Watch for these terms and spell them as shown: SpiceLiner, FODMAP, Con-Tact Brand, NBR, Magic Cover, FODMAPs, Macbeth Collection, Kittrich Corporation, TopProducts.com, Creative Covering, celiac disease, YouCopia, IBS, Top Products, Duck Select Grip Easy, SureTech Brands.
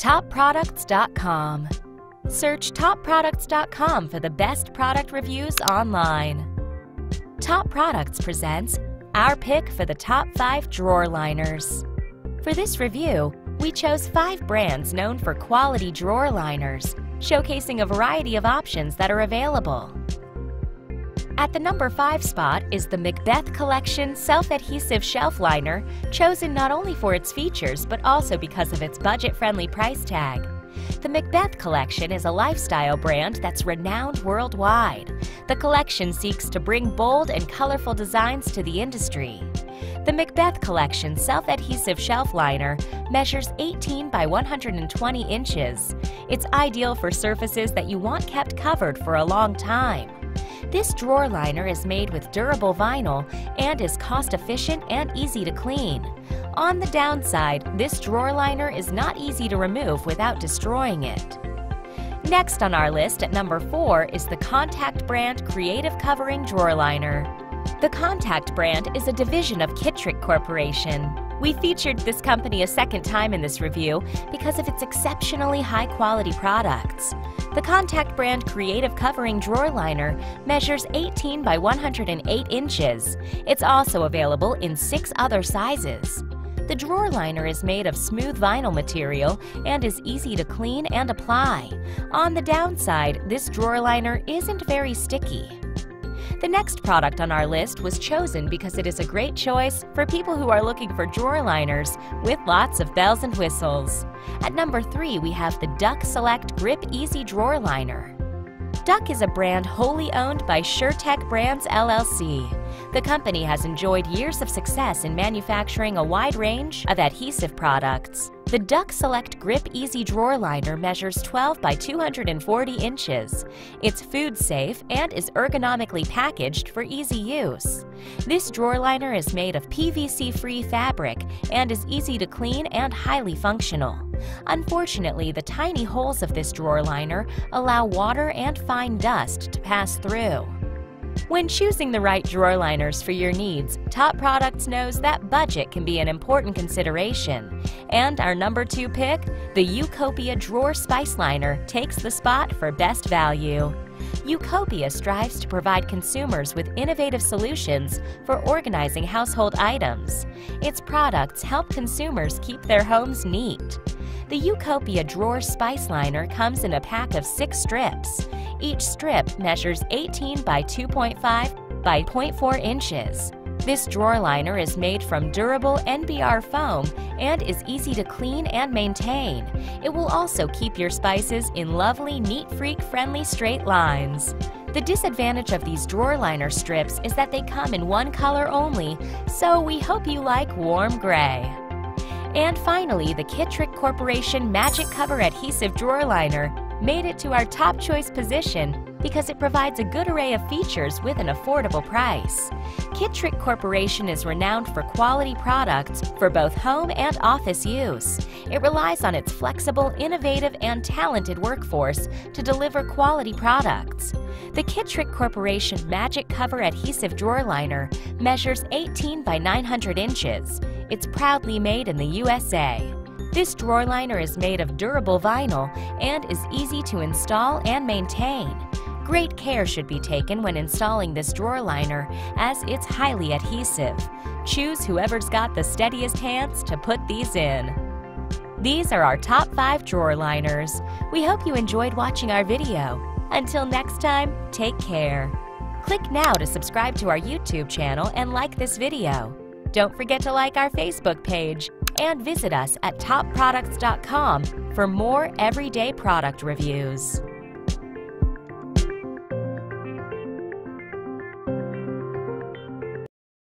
TopProducts.com. Search TopProducts.com for the best product reviews online. Top Products presents our pick for the top 5 drawer liners. For this review, we chose 5 brands known for quality drawer liners, showcasing a variety of options that are available. At the number 5 spot is the Macbeth Collection Self-Adhesive Shelf Liner, chosen not only for its features but also because of its budget-friendly price tag. The Macbeth Collection is a lifestyle brand that's renowned worldwide. The collection seeks to bring bold and colorful designs to the industry. The Macbeth Collection Self-Adhesive Shelf Liner measures 18 by 120 inches. It's ideal for surfaces that you want kept covered for a long time. This drawer liner is made with durable vinyl and is cost-efficient and easy to clean. On the downside, this drawer liner is not easy to remove without destroying it. Next on our list at number 4 is the Con-Tact Brand Creative Covering Drawer Liner. The Con-Tact Brand is a division of Kittrich Corporation. We featured this company a second time in this review because of its exceptionally high-quality products. The Con-Tact Brand Creative Covering Drawer Liner measures 18 by 108 inches. It's also available in 6 other sizes. The drawer liner is made of smooth vinyl material and is easy to clean and apply. On the downside, this drawer liner isn't very sticky. The next product on our list was chosen because it is a great choice for people who are looking for drawer liners with lots of bells and whistles. At number 3, we have the Duck Select Grip Easy Drawer Liner. Duck is a brand wholly owned by SureTech Brands, LLC. The company has enjoyed years of success in manufacturing a wide range of adhesive products. The Duck Select Grip Easy Drawer Liner measures 12 by 240 inches. It's food safe and is ergonomically packaged for easy use. This drawer liner is made of PVC-free fabric and is easy to clean and highly functional. Unfortunately, the tiny holes of this drawer liner allow water and fine dust to pass through. When choosing the right drawer liners for your needs, Top Products knows that budget can be an important consideration. And our number 2 pick, the YouCopia Drawer Spice Liner, takes the spot for best value. YouCopia strives to provide consumers with innovative solutions for organizing household items. Its products help consumers keep their homes neat. The YouCopia Drawer Spice Liner comes in a pack of 6 strips. Each strip measures 18 by 2.5 by 0.4 inches. This drawer liner is made from durable NBR foam and is easy to clean and maintain. It will also keep your spices in lovely, neat freak friendly straight lines. The disadvantage of these drawer liner strips is that they come in one color only, so we hope you like warm gray. And finally, the Kittrich Corporation Magic Cover Adhesive Drawer Liner made it to our top choice position because it provides a good array of features with an affordable price. Kittrich Corporation is renowned for quality products for both home and office use. It relies on its flexible, innovative, and talented workforce to deliver quality products. The Kittrich Corporation Magic Cover Adhesive Drawer Liner measures 18 by 900 inches. It's proudly made in the USA. This drawer liner is made of durable vinyl and is easy to install and maintain. Great care should be taken when installing this drawer liner as it's highly adhesive. Choose whoever's got the steadiest hands to put these in. These are our top 5 drawer liners. We hope you enjoyed watching our video. Until next time, take care. Click now to subscribe to our YouTube channel and like this video. Don't forget to like our Facebook page. And visit us at topproducts.com for more everyday product reviews.